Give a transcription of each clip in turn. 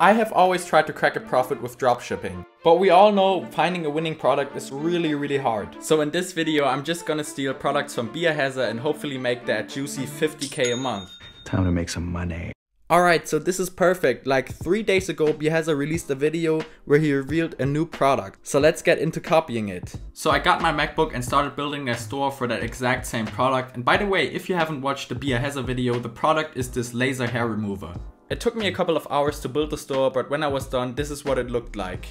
I have always tried to crack a profit with dropshipping, but we all know finding a winning product is really hard. So in this video I'm just gonna steal products from Biaheza and hopefully make that juicy 50k a month. Time to make some money. Alright, so this is perfect. Like 3 days ago Biaheza released a video where he revealed a new product. So let's get into copying it. So I got my MacBook and started building a store for that exact same product. And by the way, if you haven't watched the Biaheza video, the product is this laser hair remover. It took me a couple of hours to build the store, but when I was done, this is what it looked like.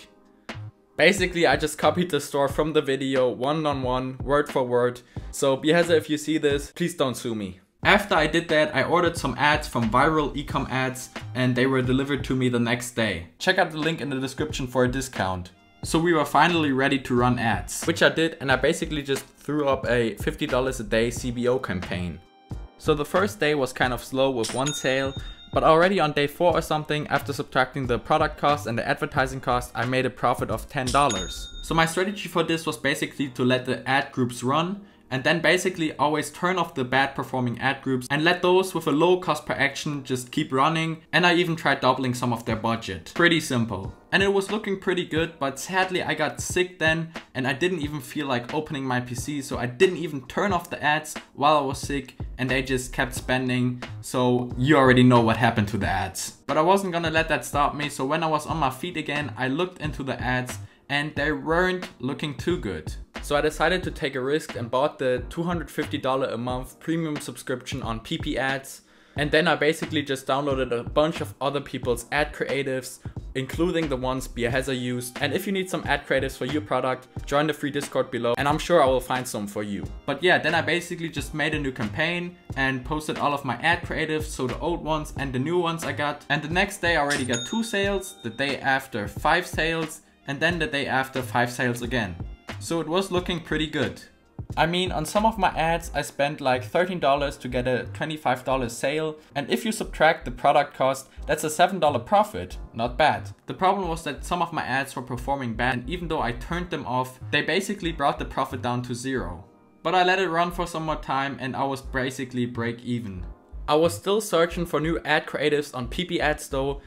Basically, I just copied the store from the video, one-on-one, word for word. So Biaheza, if you see this, please don't sue me. After I did that, I ordered some ads from Viral Ecom ads and they were delivered to me the next day. Check out the link in the description for a discount. So we were finally ready to run ads, which I did, and I basically just threw up a $50 a day CBO campaign. So the first day was kind of slow with one sale, but already on day 4 or something, after subtracting the product cost and the advertising cost, I made a profit of $10. So my strategy for this was basically to let the ad groups run, and then basically always turn off the bad performing ad groups and let those with a low cost per action just keep running, and I even tried doubling some of their budget. Pretty simple. And it was looking pretty good, but sadly I got sick then and I didn't even feel like opening my PC, so I didn't even turn off the ads while I was sick and they just kept spending, so you already know what happened to the ads. But I wasn't gonna let that stop me, so when I was on my feet again, I looked into the ads and they weren't looking too good. So I decided to take a risk and bought the $250 a month premium subscription on PP ads. And then I basically just downloaded a bunch of other people's ad creatives, including the ones Biaheza used. And if you need some ad creatives for your product, join the free Discord below and I'm sure I will find some for you. But yeah, then I basically just made a new campaign and posted all of my ad creatives, so the old ones and the new ones I got. And the next day I already got 2 sales, the day after 5 sales, and then the day after 5 sales again. So it was looking pretty good. I mean, on some of my ads I spent like $13 to get a $25 sale, and if you subtract the product cost, that's a $7 profit. Not bad. The problem was that some of my ads were performing bad, and even though I turned them off, they basically brought the profit down to 0. But I let it run for some more time and I was basically break even. I was still searching for new ad creatives on PP ads though,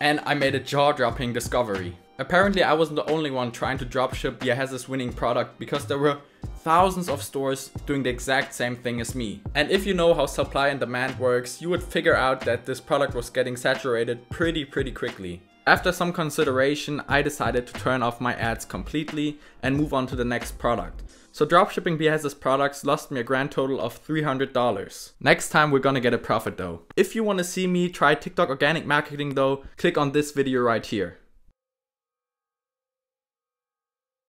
and I made a jaw-dropping discovery. Apparently I wasn't the only one trying to dropship Biaheza's winning product, because there were thousands of stores doing the exact same thing as me. And if you know how supply and demand works, you would figure out that this product was getting saturated pretty quickly. After some consideration, I decided to turn off my ads completely and move on to the next product. So dropshipping Biaheza's products lost me a grand total of $300. Next time we're gonna get a profit though. If you wanna see me try TikTok organic marketing though, click on this video right here.